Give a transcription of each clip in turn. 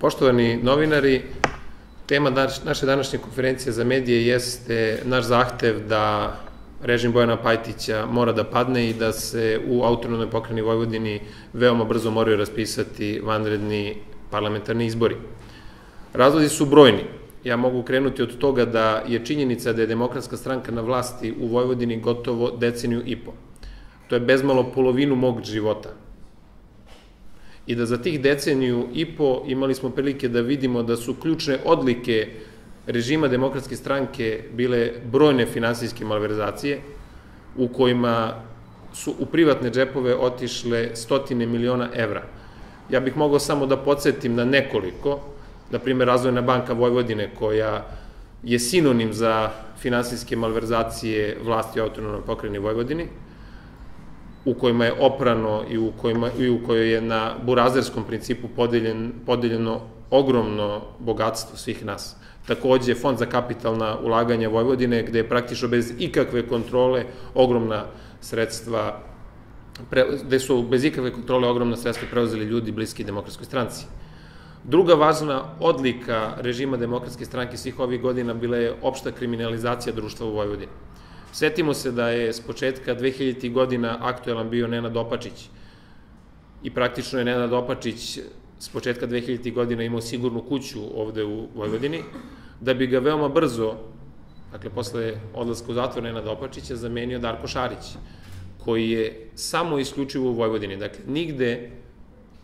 Poštovani novinari, tema naše današnje konferencije za medije jeste naš zahtev da režim Bojana Pajtića mora da padne i da se u autonomnoj pokrajini Vojvodini veoma brzo moraju raspisati vanredni parlamentarni izbori. Razlozi su brojni. Ja mogu krenuti od toga da je činjenica da je Demokratska stranka na vlasti u Vojvodini gotovo deceniju i po. To je bezmalo polovinu mog života. I da za tih deceniju i po imali smo prilike da vidimo da su ključne odlike režima Demokratske stranke bile brojne finansijske malverzacije u kojima su u privatne džepove otišle stotine miliona evra. Ja bih mogao samo da podsjetim na nekoliko, na primjer Razvojna banka Vojvodine koja je sinonim za finansijske malverzacije vlasti autonomne pokrajine Vojvodini, u kojima je oprano i u kojoj je na burazerskom principu podeljeno ogromno bogatstvo svih nas. Takođe, Fond za kapitalna ulaganja Vojvodine, gde je praktično bez ikakve kontrole ogromna sredstva, gde su bez ikakve kontrole ogromna sredstva preuzeli ljudi bliski Demokratskoj stranci. Druga važna odlika režima Demokratske stranke svih ovih godina bila je opšta kriminalizacija društva u Vojvodini. Setimo se da je s početka 2000. Godina aktuelan bio Nenad Opačić i praktično je Nenad Opačić s početka 2000. Godina imao sigurnu kuću ovde u Vojvodini, da bi ga veoma brzo, dakle posle odlaska u zatvor Nenada Opačića, zamenio Darko Šarić, koji je samo isključivo u Vojvodini. Dakle, nigde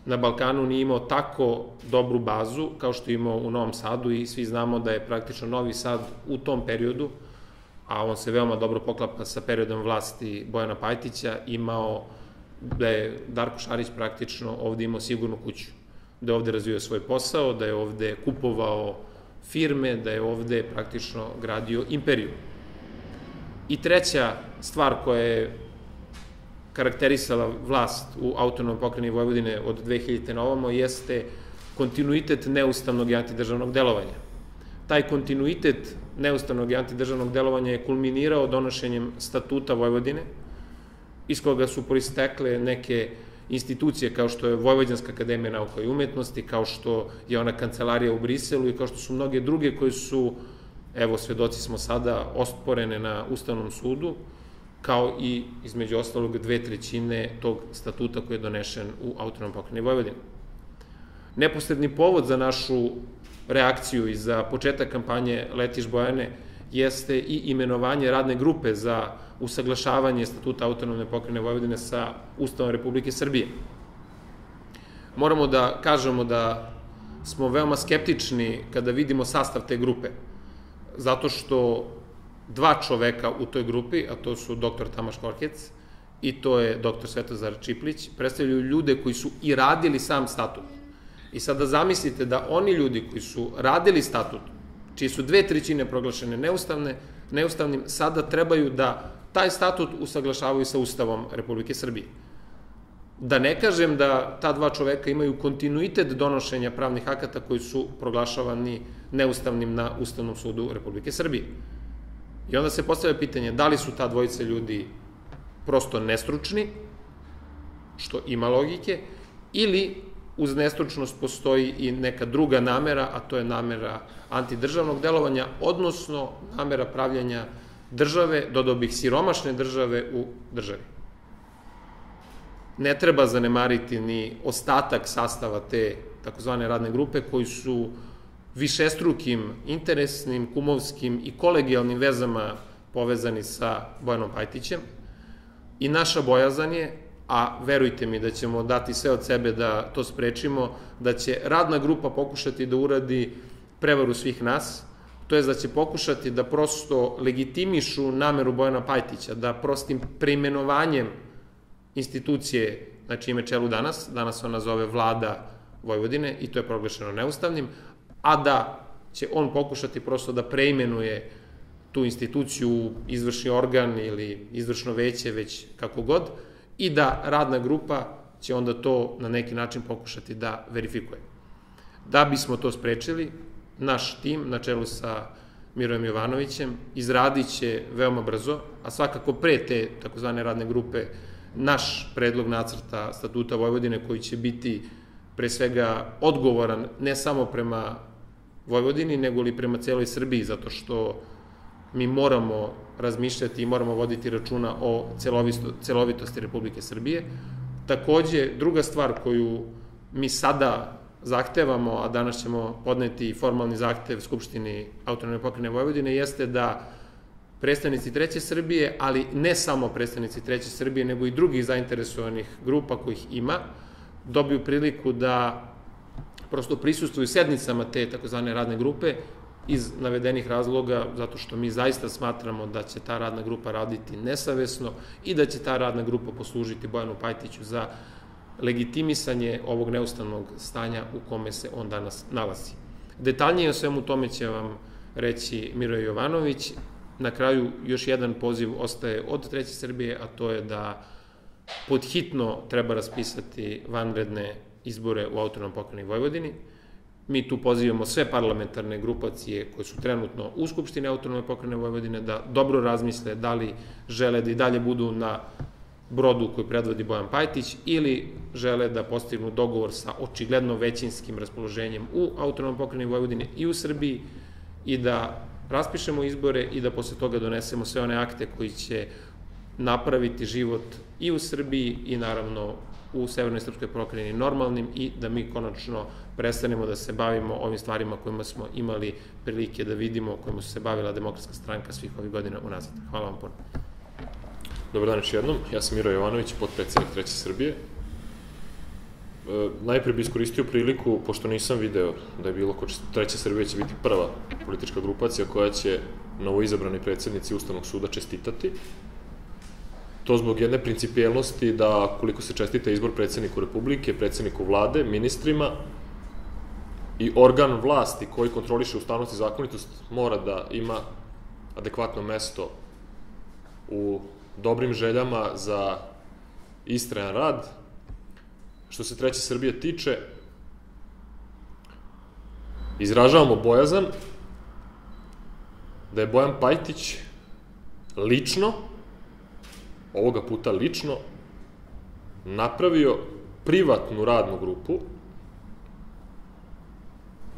na Balkanu nije imao tako dobru bazu kao što je imao u Novom Sadu i svi znamo da je praktično Novi Sad u tom periodu, a on se veoma dobro poklapa sa periodom vlasti Bojana Pajtića, imao da je Darko Šarić praktično ovde imao sigurnu kuću, da je ovde razvio svoj posao, da je ovde kupovao firme, da je ovde praktično gradio imperiju. I treća stvar koja je karakterisala vlast u autonomnoj pokrajini Vojvodine od 2000. Na ovamo jeste kontinuitet neustavnog i antidržavnog delovanja. Taj kontinuitet neustavnog i antidržavnog delovanja je kulminirao donošenjem statuta Vojvodine, iz koga su proistekle neke institucije kao što je Vojvodinska akademija nauka i umetnosti, kao što je ona kancelarija u Briselu i kao što su mnoge druge koje su, evo svedoci smo sada, osporene na Ustavnom sudu, kao i između ostalog 2/3 tog statuta koji je donesen u autonomnoj pokrajini Vojvodine. Neposredni povod za našu reakciju i za početak kampanje Letiš Bojane jeste i imenovanje radne grupe za usaglašavanje statuta autonomne pokrajine Vojvodine sa Ustavom Republike Srbije. Moramo da kažemo da smo veoma skeptični kada vidimo sastav te grupe, zato što dva čoveka u toj grupi, a to su dr. Tamaš Korhec i to je dr. Svetozar Čiplić, predstavljaju ljude koji su i radili sam statut. I sada zamislite da oni ljudi koji su radili statut, čiji su 2/3 proglašene neustavnim, sada trebaju da taj statut usaglašavaju sa Ustavom Republike Srbije. Da ne kažem da ta dva čoveka imaju kontinuitet donošenja pravnih akata koji su proglašavani neustavnim na Ustavnom sudu Republike Srbije. I onda se postavlja pitanje da li su ta dvojica ljudi prosto nestručni, što ima logike, ili uz nestručnost postoji i neka druga namera, a to je namera antidržavnog delovanja, odnosno namera pravljenja države, dodao bih siromašne države u državi. Ne treba zanemariti ni ostatak sastava te takozvane radne grupe koji su višestrukim, interesnim, kumovskim i kolegijalnim vezama povezani sa Bojanom Pajtićem i naša bojazan je, a verujte mi da ćemo dati sve od sebe da to sprečimo, da će radna grupa pokušati da uradi prevaru svih nas, to je da će pokušati da prosto legitimišu nameru Bojana Pajtića, da prostim preimenovanjem institucije na čijem je čelu danas, danas ona zove Vlada Vojvodine i to je proglašeno neustavnim, a da će on pokušati prosto da preimenuje tu instituciju, izvršni organ ili izvršno veće, već kako god, i da radna grupa će onda to na neki način pokušati da verifikuje. Da bismo to sprečili, naš tim, na čelu sa Mirojem Jovanovićem, izradit će veoma brzo, a svakako pre te takozvane radne grupe, naš predlog nacrta statuta Vojvodine koji će biti pre svega odgovoran ne samo prema Vojvodini, nego i prema celoj Srbiji, zato što mi moramo razmišljati i moramo voditi računa o celovitosti Republike Srbije. Takođe, druga stvar koju mi sada zahtevamo, a danas ćemo podneti formalni zahtev Skupštini Autonomne pokrajine Vojvodine, jeste da predstavnici Treće Srbije, ali ne samo predstavnici Treće Srbije, nego i drugih zainteresovanih grupa kojih ima, dobiju priliku da prosto prisustvuju sednicama te takozvane radne grupe iz navedenih razloga, zato što mi zaista smatramo da će ta radna grupa raditi nesavesno i da će ta radna grupa poslužiti Bojanu Pajtiću za legitimisanje ovog neustavnog stanja u kome se on danas nalazi. Detaljnije o svemu tome će vam reći Miroje Jovanović. Na kraju još jedan poziv ostaje od Treće Srbije, a to je da podhitno treba raspisati vanredne izbore u Autonomnoj pokrajini Vojvodini. Mi tu pozivamo sve parlamentarne grupacije koje su trenutno u Skupštini Autonomne pokrajine Vojvodine da dobro razmisle da li žele da i dalje budu na brodu koji predvodi Bojan Pajtić ili žele da postignu dogovor sa očigledno većinskim raspoloženjem u Autonomnoj pokrajini Vojvodine i u Srbiji i da raspišemo izbore i da posle toga donesemo sve one akte koji će napraviti život i u Srbiji i naravno u Severnoj Srpskoj pokrajini normalnim i da mi konačno prestanemo da se bavimo ovim stvarima kojima smo imali prilike da vidimo, kojima su se bavila Demokratska stranka svih ovih godina unazad. Hvala vam puno. Dobar dan još jednom, ja sam Miroje Jovanović, potpredsednik Treće Srbije. Najprej bi iskoristio priliku, pošto nisam video da je bilo ko Treća Srbija će biti prva politička grupacija koja će novoizabrani predsednici Ustavnog suda čestitati. To zbog jedne principijelnosti da koliko se čestita izbor predsedniku Republike, predsedniku vlade, ministrima i organ vlasti koji kontroliše ustavnost i zakonitost mora da ima adekvatno mesto u dobrim željama za istrajan rad. Što se Treće Srbije tiče, izražavamo bojazan da je Bojan Pajtić lično, ovoga puta lično, napravio privatnu radnu grupu.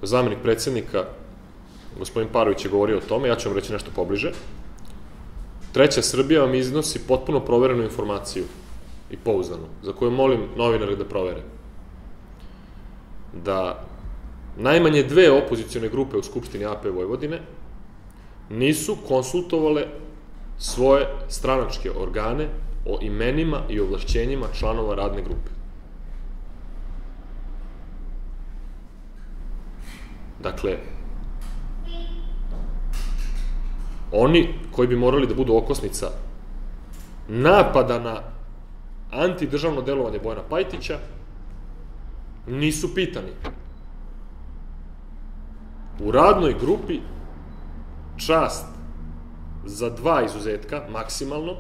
Zamenik predsednika, gospodin Parović, je govorio o tome, ja ću vam reći nešto pobliže. Treća Srbija vam iznosi potpuno proverenu informaciju i pouzdano, za koju molim novinare da provere, da najmanje dve opozicione grupe u Skupštini AP Vojvodine nisu konsultovale svoje stranačke organe o imenima i ovlašćenjima članova radne grupe. Dakle, oni koji bi morali da budu okosnica napada na antidržavno delovanje Bojana Pajtića nisu pitani. U radnoj grupi čast za dva izuzetka, maksimalno,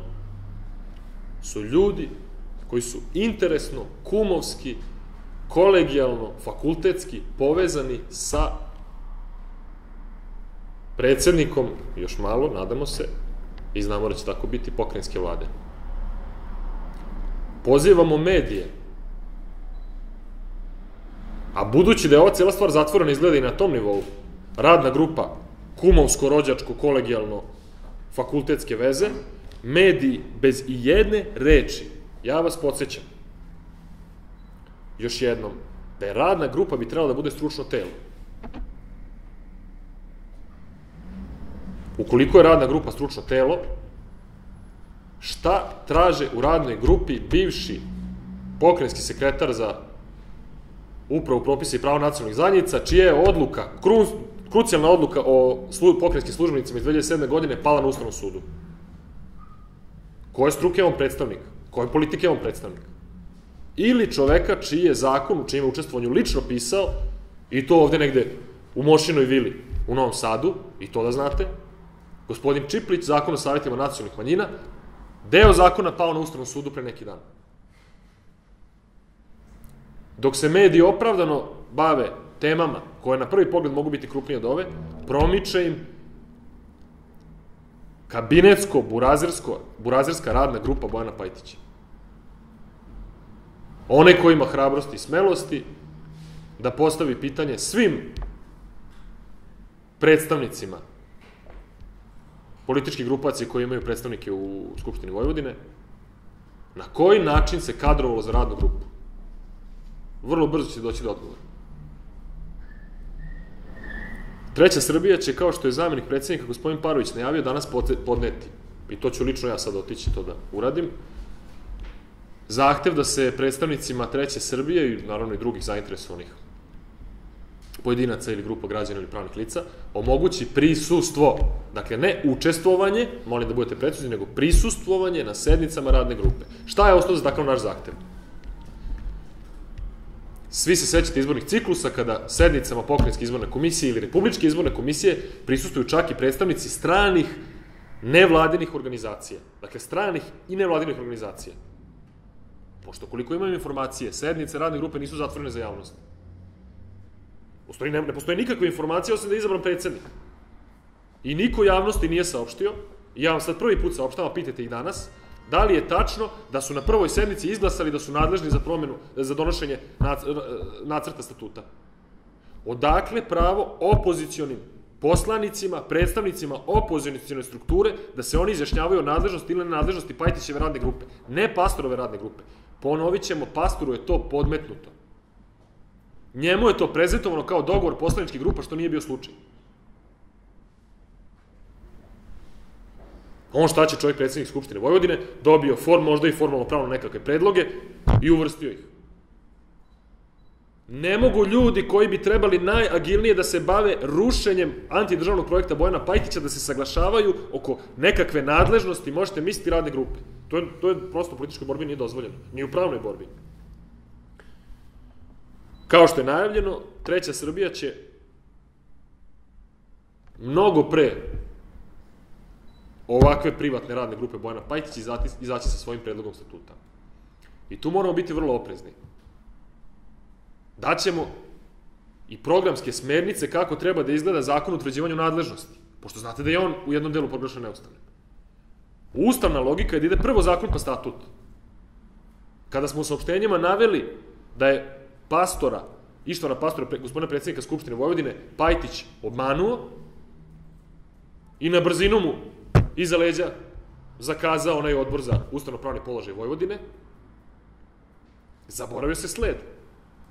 su ljudi koji su interesno, kumovski, kolegijalno, fakultetski povezani sa predsednikom, još malo, nadamo se, i znamo da će tako biti, pokrajinske vlade. Pozivamo medije, a budući da je ova cijela stvar zatvorena izgleda i na tom nivou, radna grupa, kumovsko-rođačko-kolegijalno-fakultetske veze, mediji bez i jedne reči. Ja vas podsjećam, još jednom, da je radna grupa bi trebala da bude stručno telo. Ukoliko je radna grupa stručno telo, šta traže u radnoj grupi bivši pokrajinski sekretar za upravu propisa i pravo nacionalnih zajednica, čija je odluka, krucijalna odluka o pokrajinskim službenicima iz 2007. godine pala na Ustavnom sudu? Koje struke je on predstavnik? Koje politike je on predstavnik? Ili čoveka čiji je zakon, u čijem je učestvovanju lično pisao, i to ovde negde u Mošinoj vili u Novom Sadu, i to da znate, gospodin Čiplić, zakon o savetima nacionalnih manjina, deo zakona pao na Ustavnom sudu pre neki dan. Dok se mediji opravdano bave temama koje na prvi pogled mogu biti krupnije od ove, promiče im kabinetsko-burazerska radna grupa Bojana Pajtića. One koji ima hrabrosti i smelosti da postavi pitanje svim predstavnicima političkih grupacija koji imaju predstavnike u Skupštini Vojvodine, na koji način se kadrovalo za radnu grupu. Vrlo brzo će doći do odgovora. Treća Srbija će, kao što je zamenik predsednika gospodin Parović najavio, danas podneti, i to ću lično ja sad otići to da uradim, zahtev da se predstavnicima Treće Srbije i naravno i drugih zainteresovanih pojedinaca ili grupa građana ili pravnih lica omogući prisustvo, dakle ne učestvovanje, molim da budete precizni, nego prisustvovanje na sednicama radne grupe. Šta je osnov za takav naš zahtev? Svi se sećate izbornih ciklusa kada sednicama pokrajinske izborne komisije ili republičke izborne komisije prisustuju čak i predstavnici stranih nevladinih organizacija. Dakle, stranih i nevladinih organizacija. Pošto koliko imam informacije, sednice radne grupe nisu zatvorene za javnost. Ne postoji nikakve informacije osim da je izabran predsednik. I niko javnosti nije saopštio, i ja vam sad prvi put saopštavam, pitajte ih danas, da li je tačno da su na prvoj sednici izglasali da su nadležni za donošenje nacrta statuta. Odakle pravo opozicionim poslanicima, predstavnicima opozicione strukture, da se oni izjašnjavaju o nadležnosti ili nenadležnosti Pajtićeve radne grupe, ne Pastorove radne grupe. Ponovit ćemo, Pastoru je to podmetnuto. Njemu je to prezentovano kao dogovor poslaničkih grupa, što nije bio slučaj. On, šta će čovjek, predsednik Skupštine Vojvodine, dobio možda i formalno pravno nekakve predloge i uvrstio ih. Ne mogu ljudi koji bi trebali najagilnije da se bave rušenjem antidržavnog projekta Bojana Pajtića da se saglašavaju oko nekakve nadležnosti, možete misliti, radne grupe. To je prosto u političkoj borbi nije dozvoljeno, ni u pravnoj borbi. Kao što je najavljeno, Treća Srbija će mnogo pre ovakve privatne radne grupe Bojana Pajtić izaći sa svojim predlogom statuta. I tu moramo biti vrlo oprezni. Daćemo i programske smernice kako treba da izgleda zakon o utvrđivanju nadležnosti, pošto znate da je on u jednom delu proglašen neustavnim. Ustavna logika je da ide prvo zakon pa statut. Kada smo u saopštenjima naveli da je Pastora, Ištvana Pastora, gospodina predsednika Skupštine Vojvodine, Pajtić obmanuo i na brzinu mu iza leđa zakazao onaj odbor za ustavno-pravni položaj Vojvodine, zaboravio se sled.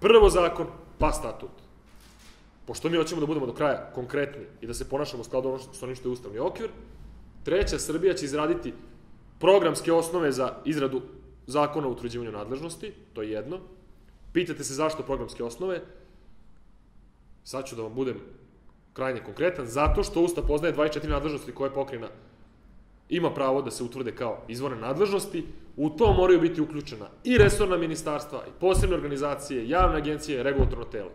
Prvo zakon, pa statut. Pošto mi hoćemo da budemo do kraja konkretni i da se ponašamo u skladu s onim što je ustavni okvir, Treća Srbija će izraditi programske osnove za izradu zakona o utvrđivanju nadležnosti, to je jedno. Pitate se zašto programske osnove? Sad ću da vam budem krajnje konkretan. Zato što Ustav poznaje 24 nadležnosti koje pokrajina ima pravo da se utvrde kao izvorne nadležnosti. U to moraju biti uključena i resorna ministarstva, i posebne organizacije, javne agencije, regulatorno telo.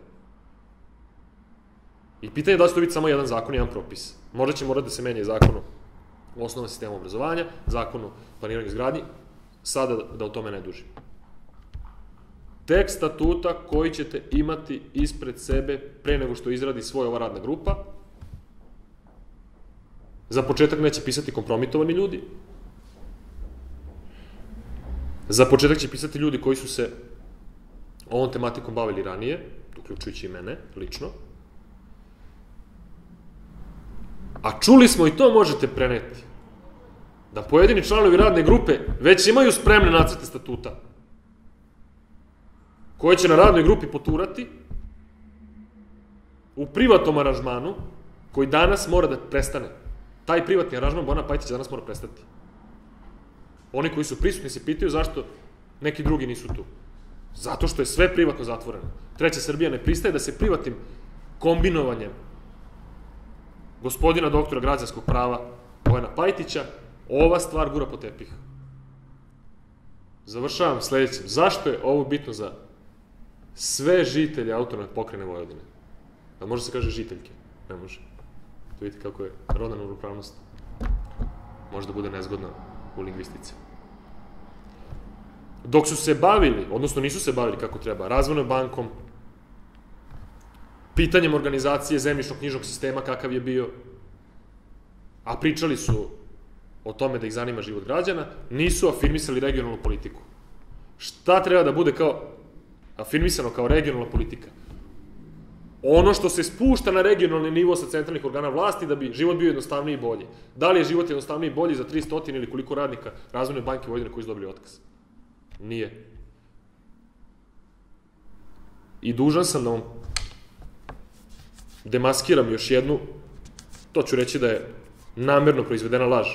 I pitanje je da će to biti samo jedan zakon, jedan propis. Možda će morati da se menja zakon o osnovnom sistemu obrazovanja, zakon o planiranju izgradnji. Sada da o tome ne dužim. Tekst statuta koji ćete imati ispred sebe pre nego što izradi svoja ova radna grupa. Za početak neće pisati kompromitovani ljudi. Za početak će pisati ljudi koji su se ovom tematikom bavili ranije, uključujući i mene, lično. A čuli smo, i to možete preneti, da pojedini članovi radne grupe već imaju spremne nacrte statuta, koje će na radnoj grupi poturati u privatnom aranžmanu koji danas mora da prestane. Taj privatni aranžman Bojana Pajtića danas mora prestati. Oni koji su prisutni se pitaju zašto neki drugi nisu tu. Zato što je sve privatno zatvoreno. Treća Srbija ne pristaje da se privatnim kombinovanjem gospodina doktora građanskog prava Bojana Pajtića ova stvar gura po tepih. Završavam sledećim. Zašto je ovo bitno za sve žitelje autonomne pokrajine Vojvodine? Da može se kaže žiteljke? Ne može. To vidite kako je rodna ravnopravnost može da bude nezgodna u lingvistici. Dok su se bavili, odnosno nisu se bavili kako treba, Razvojnom bankom, pitanjem organizacije zemljišno-knjižnog sistema kakav je bio, a pričali su o tome da ih zanima život građana, nisu afirmisali regionalnu politiku. Šta treba da bude afirmisano kao regionalna politika? ono što se spušta na regionalni nivo sa centralnih organa vlasti da bi život bio jednostavniji i bolji. Da li je život jednostavniji i bolji za 300 ili koliko radnika Razvojne banke Vojvodine koji su dobili otkaz? Nije. I dužan sam da vam demaskiram još jednu, to ću reći da je namerno proizvedena laž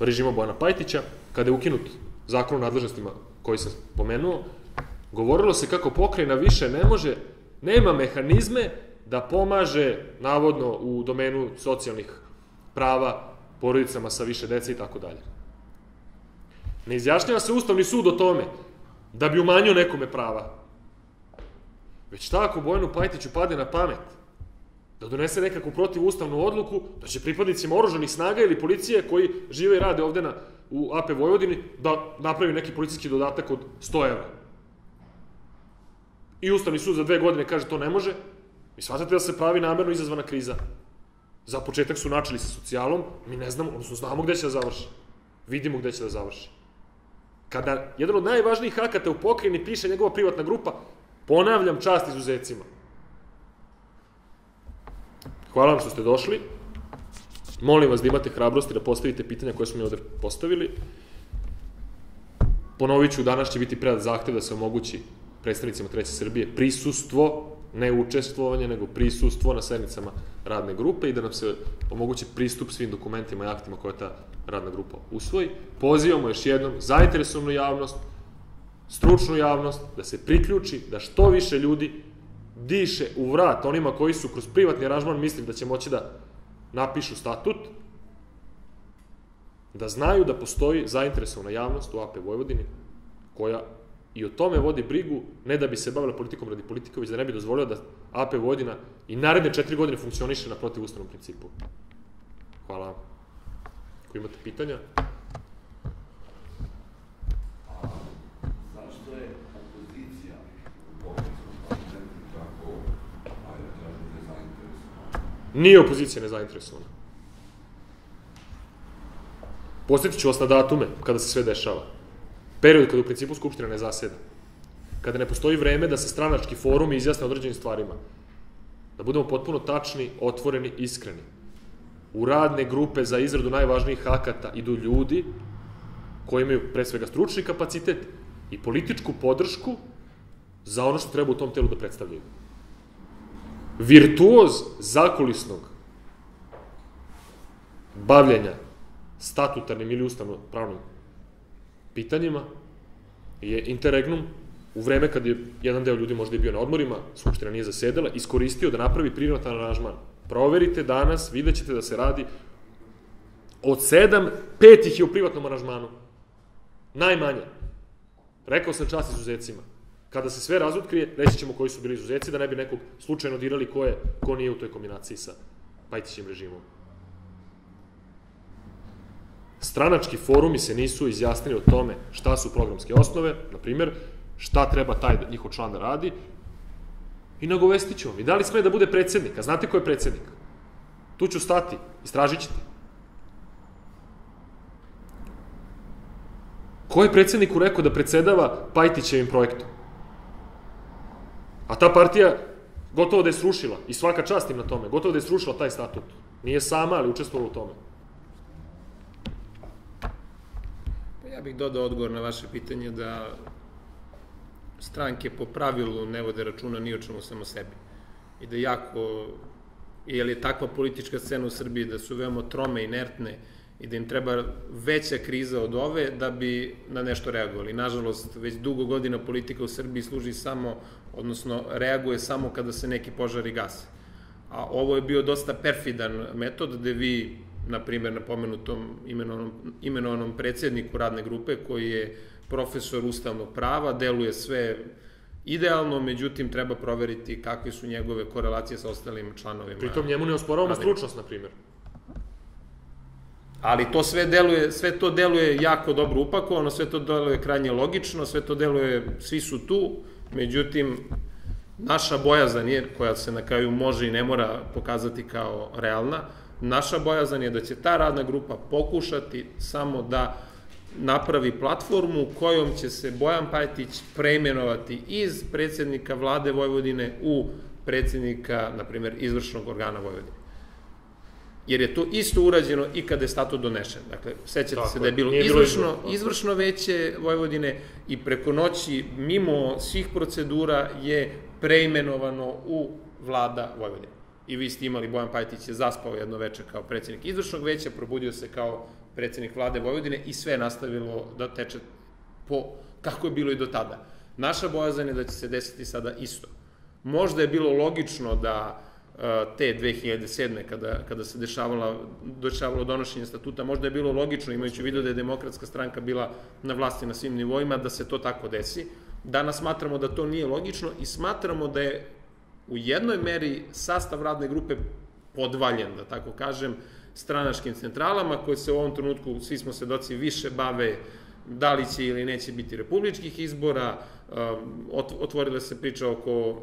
režima Bojana Pajtića, kada je ukinut zakon o nadležnostima koji sam pomenuo, govorilo se kako pokrajina više ne može, nema mehanizme da pomaže, navodno, u domenu socijalnih prava porodicama sa više dece i tako dalje. Ne izjašnjava se Ustavni sud o tome da bi umanjio nekome prava. Već šta ako Bojanu Pajtiću pade na pamet da donese nekakvu protivustavnu odluku da će pripadnicima oružanih snaga ili policije koji žive i rade ovde u AP Vojvodini da napravi neki policijski dodatak od 100 evra. I Ustavni sud za 2 godine kaže to ne može. Vi shvatate da se pravi namerno izazvana kriza. Za početak su načeli sa socijalom, mi ne znamo, odnosno znamo gde će da završi. Vidimo gde će da završi. Kada jedan od najvažnijih akata u pokrajini piše njegova privatna grupa, ponavljam, čast izuzecima. Hvala vam što ste došli. Molim vas da imate hrabrosti da postavite pitanja koje smo mi ovde postavili. Ponovit ću, danas će biti predat zahtev da se omogući predstavnicima Treće Srbije prisustvo, ne učestvovanje, nego prisustvo na sednicama radne grupe i da nam se omogući pristup svim dokumentima i aktima koje ta radna grupa usvoji. Pozivamo još jednom zainteresovanu javnost, stručnu javnost, da se priključi, da što više ljudi diše u vrat onima koji su kroz privatni aranžman mislili da će moći da napišu statut, da znaju da postoji zainteresovna javnost u AP Vojvodini koja i o tome vodi brigu, ne da bi se bavila politikom radi politike, već da ne bi dozvolila da AP Vojvodina i naredne 4 godine funkcioniše na protivustavnom principu. Hvala vam. Ako imate pitanja... Nije opozicija nezainteresovana. Posjetit ću vas na datume kada se sve dešava. Period kada u principu Skupština ne zaseda. Kada ne postoji vreme da se stranački forum izjasne određenim stvarima. Da budemo potpuno tačni, otvoreni, iskreni. U radne grupe za izradu najvažnijih akata idu ljudi koji imaju pre svega stručni kapacitet i političku podršku za ono što treba u tom telu da predstavljaju. Virtuoz zakulisnog bavljenja statutarnim ili ustavno-pravnim pitanjima je Interregnum u vreme kad je jedan deo ljudi možda i bio na odmorima, Skupština nije zasedala, iskoristio da napravi privratan aranžman. Proverite danas, vidjet ćete da se radi od 7, 5 ih je u privatnom aranžmanu. Najmanje. Rekao sam čast izuzecima. Kada se sve razotkrije, reći ćemo koji su bili izuzeci, da ne bi nekog slučajno dirali ko nije u toj kombinaciji sa Pajtićim režimom. Stranački forumi se nisu izjasnili o tome šta su programske osnove, na primjer, šta treba taj njihov član da radi, i nagovestit ću vam. I da li sme da bude predsednik? A znate ko je predsednik? Tu ću stati, istražit ćete. Ko je predsedniku rekao da predsedava Pajtićevim projektom? A ta partija gotovo da je srušila, i svaka čast im na tome, gotovo da je srušila taj statut. Nije sama, ali učestvovala u tome. Ja bih dodao odgovor na vaše pitanje da stranke po pravilu ne vode računa ni o čemu samo sebi. I da jako, jer je takva politička scena u Srbiji da su veoma trome, inertne, i da im treba veća kriza od ove da bi na nešto reagovali. Nažalost, već dugo godina politika u Srbiji služi samo, odnosno reaguje samo kada se neki požari gase. A ovo je bio dosta perfidan metod gde vi, na primjer, na pomenutom imenovanom predsjedniku radne grupe koji je profesor ustavnog prava, deluje sve idealno, međutim treba proveriti kakve su njegove korelacije sa ostalim članovima. Pritom njemu ne osporavamo stručnost, na primjer. Ali to sve to deluje jako dobro upakovano, sve to deluje krajnje logično, sve to deluje, svi su tu, međutim, naša bojazan je, koja se na kraju može i ne mora pokazati kao realna, naša bojazan je da će ta radna grupa pokušati samo da napravi platformu kojom će se Bojan Pajtić preimenovati iz predsednika vlade Vojvodine u predsednika, na primer, izvršnog organa Vojvodine. Jer je to isto urađeno i kada je statut donesen. Dakle, sećate se da je bilo izvršno veće Vojvodine i preko noći, mimo svih procedura, je preimenovano u vlada Vojvodine. I vi ste imali, Bojan Pajtić je zaspao jedno večer kao predsednik izvršnog veća, probudio se kao predsednik vlade Vojvodine i sve je nastavilo da teče po kako je bilo i do tada. Naša bojazan je da će se desiti sada isto. Možda je bilo logično da te 2007. kada se dešavalo donošenje statuta, možda je bilo logično, imajući u vidu da je Demokratska stranka bila na vlasti na svim nivoima, da se to tako desi. Danas smatramo da to nije logično i smatramo da je u jednoj meri sastav radne grupe podvaljen, da tako kažem, stranačkim centralama, koje se u ovom trenutku, svi smo svedoci, više bave da li će ili neće biti republičkih izbora. Otvorila se priča oko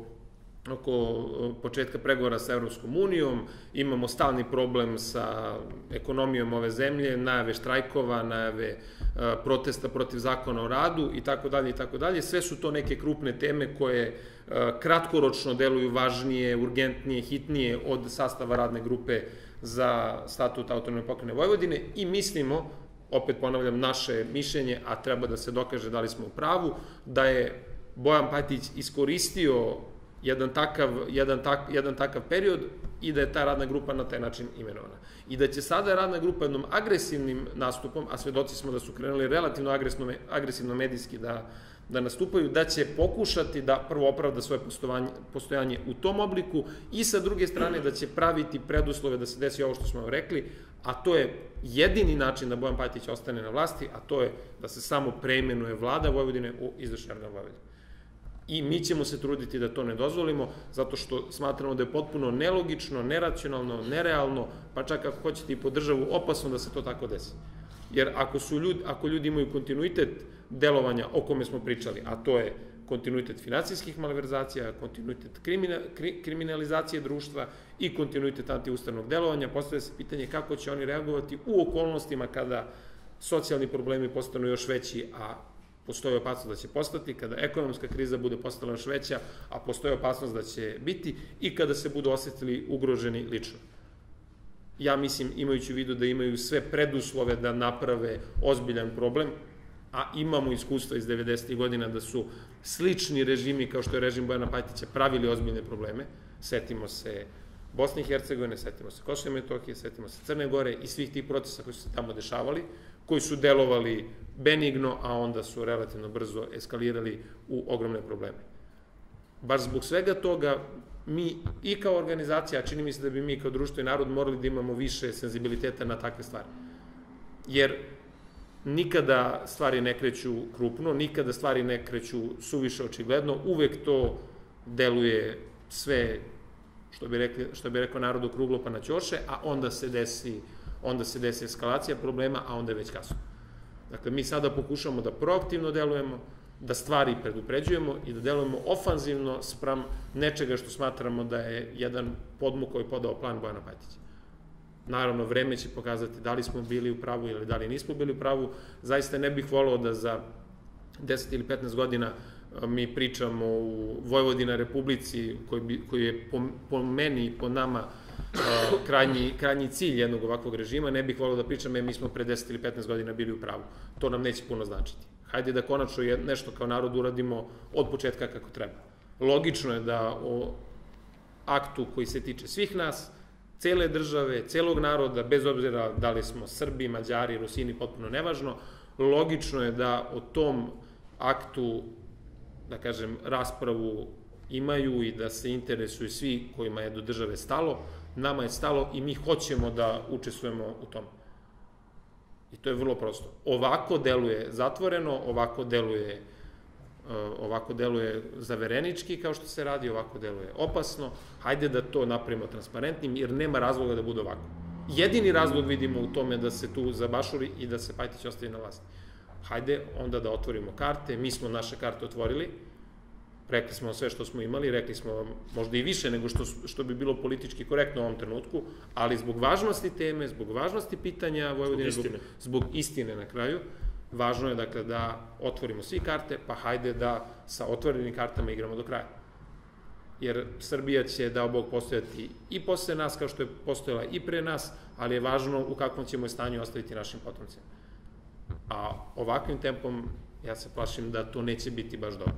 početka pregovora sa Evropskom unijom, imamo stalni problem sa ekonomijom ove zemlje, najave štrajkova, najave protesta protiv zakona o radu itd. Sve su to neke krupne teme koje kratkoročno deluju važnije, urgentnije, hitnije od sastava radne grupe za statut Autonomne pokrajine Vojvodine i mislimo, opet ponavljam naše mišljenje, a treba da se dokaže da li smo u pravu, da je Bojan Pajtić iskoristio jedan takav period i da je ta radna grupa na taj način imenovana. I da će sada radna grupa jednom agresivnim nastupom, a svedoci smo da su krenuli relativno agresivno medijski da nastupaju, da će pokušati da prvo opravda svoje postojanje u tom obliku i sa druge strane da će praviti preduslove da se desi ovo što smo rekli, a to je jedini način da Bojan Pajtić ostane na vlasti, a to je da se samo preimenuje vlada Vojvodine u izvršni organ Vojvodine. I mi ćemo se truditi da to ne dozvolimo, zato što smatramo da je potpuno nelogično, neracionalno, nerealno, pa čak ako hoćete i po državu, opasno da se to tako desi. Jer ako ljudi imaju kontinuitet delovanja o kome smo pričali, a to je kontinuitet finansijskih malverzacija, kontinuitet kriminalizacije društva i kontinuitet antiustavnog delovanja, postavlja se pitanje kako će oni reagovati u okolnostima kada socijalni problemi postanu još veći, a postoji opasnost da će postati, kada ekonomska kriza bude postala još veća, a postoji opasnost da će biti i kada se budu osetili ugroženi lično. Ja mislim, imajući u vidu da imaju sve preduslove da naprave ozbiljan problem, a imamo iskustva iz 90. godina da su slični režimi kao što je režim Bojana Pajtića pravili ozbiljne probleme, setimo se Bosne i Hercegovine, setimo se Kosova i Metohije, setimo se Crne Gore i svih tih procesa koji su se tamo dešavali, koji su delovali benigno, a onda su relativno brzo eskalirali u ogromne probleme. Baš zbog svega toga mi i kao organizacija, a čini mi se da bi mi kao društvo i narod morali da imamo više senzibiliteta na takve stvari. Jer nikada stvari ne kreću krupno, nikada stvari ne kreću suviše očigledno, uvek to deluje sve, što bi rekao narod, okruglo pa na ćoše, a onda se desi eskalacija problema, a onda je već kasno. Dakle, mi sada pokušamo da proaktivno delujemo, da stvari predupređujemo i da delujemo ofanzivno spram nečega što smatramo da je jedan podmuk koji je podao plan Bojana Pajtića. Naravno, vreme će pokazati da li smo bili u pravu ili da li nismo bili u pravu. Zaista ne bih voleo da za 10 ili 15 godina mi pričamo u Vojvodina Republici, koji je po meni i po nama krajnji cilj jednog ovakvog režima, ne bih volio da pričam, mi smo pre 10 ili 15 godina bili u pravu. To nam neće puno značiti. Hajde da konačno nešto kao narod uradimo od početka kako treba. Logično je da o aktu koji se tiče svih nas, cele države, celog naroda, bez obzira da li smo Srbi, Mađari, Rusini, potpuno nevažno, logično je da o tom aktu, da kažem, raspravu imaju i da se interesuju svi kojima je do države stalo, nama je stalo i mi hoćemo da učestvujemo u tome. I to je vrlo prosto. Ovako deluje zatvoreno, ovako deluje zaverenički kao što se radi, ovako deluje opasno. Hajde da to napravimo transparentnim, jer nema razloga da bude ovako. Jedini razlog vidimo u tome da se tu zabašuri i da se Pajtić ostavi na vlasti. Hajde onda da otvorimo karte, mi smo naše karte otvorili, rekli smo sve što smo imali, rekli smo možda i više nego što bi bilo politički korektno u ovom trenutku, ali zbog važnosti teme, zbog važnosti pitanja Vojvodine, zbog istine na kraju, važno je dakle da otvorimo svi karte, pa hajde da sa otvorenim kartama igramo do kraja. jer Srbija će, dao Bog, postojati i posle nas, kao što je postojala i pre nas, ali je važno u kakvom ćemo stanju ostaviti našim potomcima. A ovakvim tempom, ja se plašim da to neće biti baš dobro.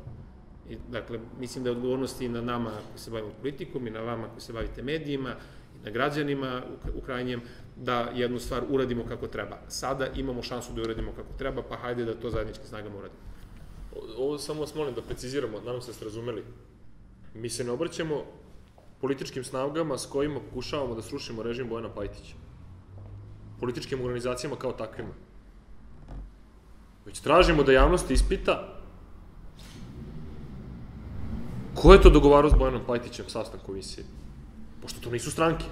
Dakle, mislim da je odgovornost i na nama koji se bavimo politikom, i na vama koji se bavite medijima, i na građanima u krajnjem, da jednu stvar uradimo kako treba. Sada imamo šansu da uradimo kako treba, pa hajde da to zajednički snagama uradimo. Ovo samo vas molim da preciziramo, nadam se da ste razumeli. Mi se ne obraćamo političkim snagama s kojima pokušavamo da srušimo režim Bojana Pajtića. Političkim organizacijama kao takvima. Već tražimo da javnost ispita ko je to dogovarao s Bojanom Pajtićem sastanak komisije. Pošto to nisu stranke.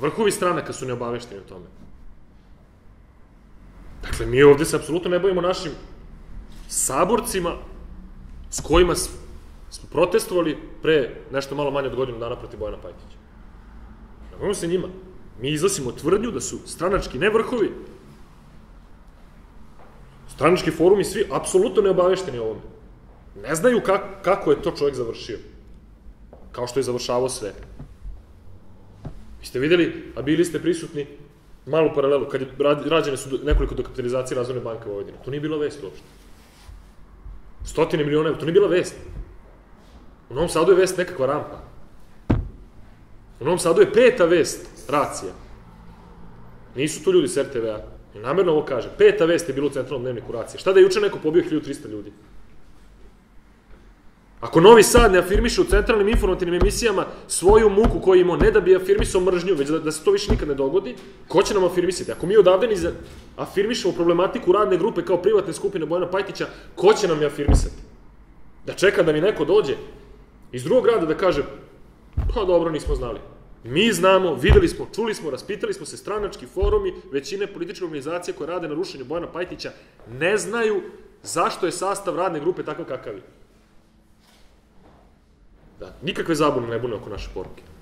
Vrhovi stranaka su neobavešteni o tome. Dakle, mi ovde se apsolutno ne bavimo našim saborcima s kojima smo protestovali pre nešto malo manje od godinu dana protiv Bojana Pajtića. Nagledamo se njima. Mi iznosimo tvrdnju da su stranački ne vrhovi, stranački forumi svi apsolutno neobavešteni o ovome. Ne znaju kako je to čovjek završio. Kao što je završavao sve. Vi ste videli, a bili ste prisutni malu paralelu, kad je rađene su nekoliko dokapitalizacije Razvojne banke Vojvodine. To nije bila vest uopšte. 100 miliona, to nije bila vest. U Novom Sadu je vest nekakva rampa. U Novom Sadu je 5. vest, racija. Nisu tu ljudi s RTV-a. Namerno ovo kaže. 5. vest je bilo u centralnom dnevniku racije. Šta da je juče neko pobio 1300 ljudi? Ako Novi Sad ne afirmiše u centralnim informativnim emisijama svoju muku koju imao, ne da bi afirmisao mržnju, već da se to više nikad ne dogodi, ko će nam afirmisati? Ako mi odavde ne afirmišemo problematiku radne grupe kao privatne skupine Bojana Pajtića, ko će nam je afirmisati? Da čekam da mi neko dođe iz drugog grada da kaže, pa dobro, nismo znali. Mi znamo, videli smo, čuli smo, raspitali smo se, stranački forumi, većine političke organizacije koje rade na rušenju Bojana Pajtića ne znaju zašto je sastav radne grupe takav kakav je. Da, nikakve zabune ne bude oko naše poruke.